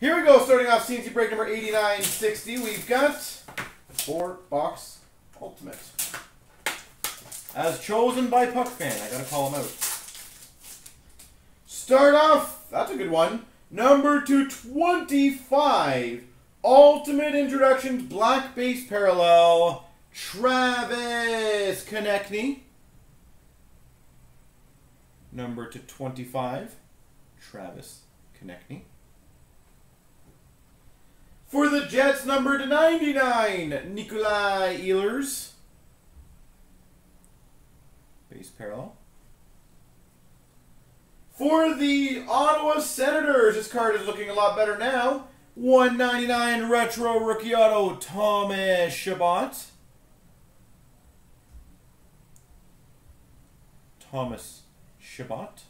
Here we go, starting off CNC break number 8960. We've got the 4-box Ultimate. As chosen by Puck Fan. I gotta call him out. Start off, that's a good one. Number 225, Ultimate Introduction, Black Base Parallel, Travis Konechny. Number 225, Travis Konechny. For the Jets, number 299, Nikolai Ehlers. Base parallel. For the Ottawa Senators, this card is looking a lot better now. 199 Retro Rookie Auto, Thomas Chabot. Thomas Chabot,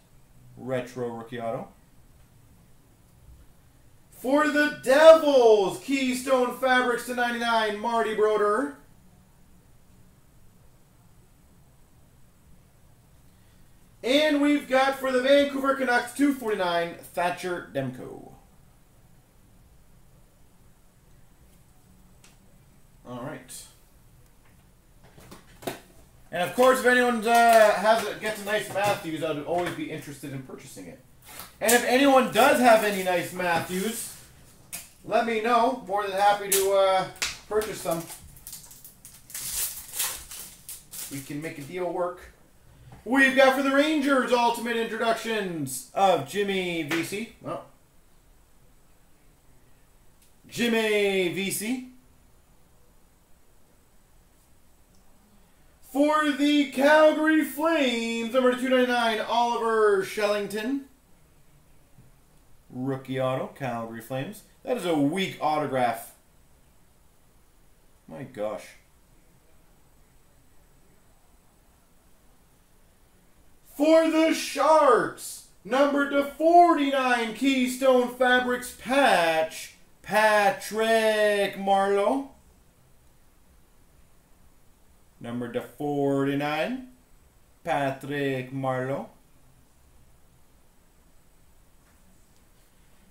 Retro Rookie Auto. For the Devils, Keystone Fabrics /99, Marty Broder. And we've got for the Vancouver Canucks, 249, Thatcher Demko. All right. And of course, if anyone gets a nice Matthews, I would always be interested in purchasing it. And if anyone does have any nice Matthews, let me know. More than happy to purchase some. We can make a deal work. We've got for the Rangers, Ultimate Introductions of Jimmy Vesey. Well, Jimmy Vesey. For the Calgary Flames, number 299, Oliver Shellington. Rookie Auto, Calgary Flames. That is a weak autograph. My gosh. For the Sharks, number 249, Keystone Fabrics patch, Patrick Marleau. Number 249, Patrick Marleau.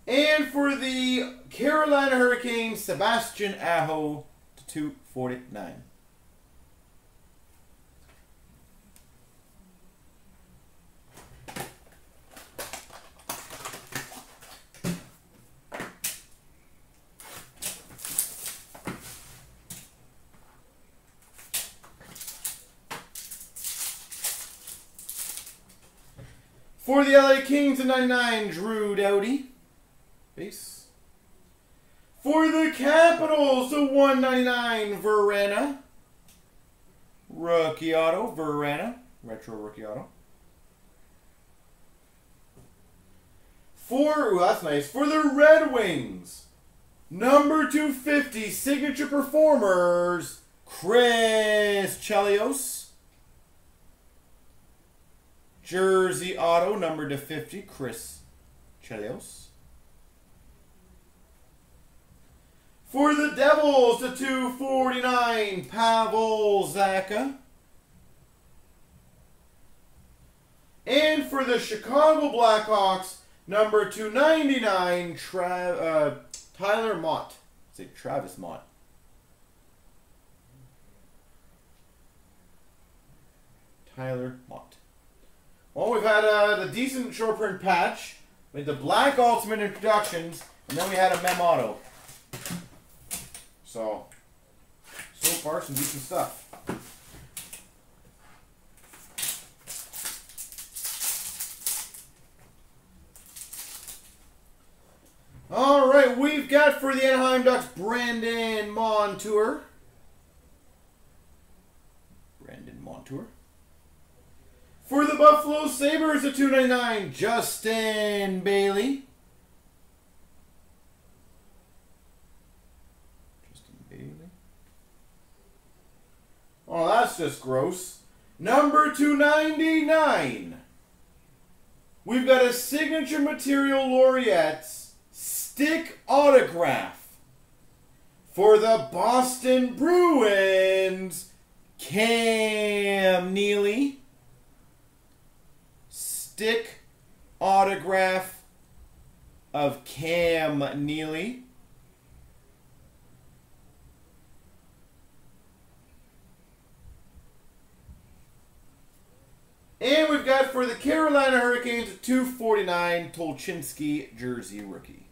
And for the Carolina Hurricanes, Sebastian Aho /249. For the LA Kings /99, Drew Doughty. Base. For the Capitals, /199, Verena. Rookie Auto, Verena. Retro Rookie Auto. For, ooh, that's nice. For the Red Wings, number 250, Signature Performers, Chris Chelios. Jersey Auto, number 250, Chris Chelios. For the Devils, /249, Pavel Zacha. And for the Chicago Blackhawks, number 299, Tyler Mott. It's like Travis Mott. Tyler Mott. Well, we've had the decent short print patch, with the Black Ultimate Introductions, and then we had a Mem Auto. So far, some decent stuff. All right, we've got for the Anaheim Ducks, Brandon Montour. Brandon Montour. For the Buffalo Sabres, /299, Justin Bailey. Justin Bailey. Oh, that's just gross. Number 299. We've got a Signature Material Laureates stick autograph for the Boston Bruins, Cam Neely. Stick autograph of Cam Neely. And we've got for the Carolina Hurricanes, 249 Tolczynski jersey rookie.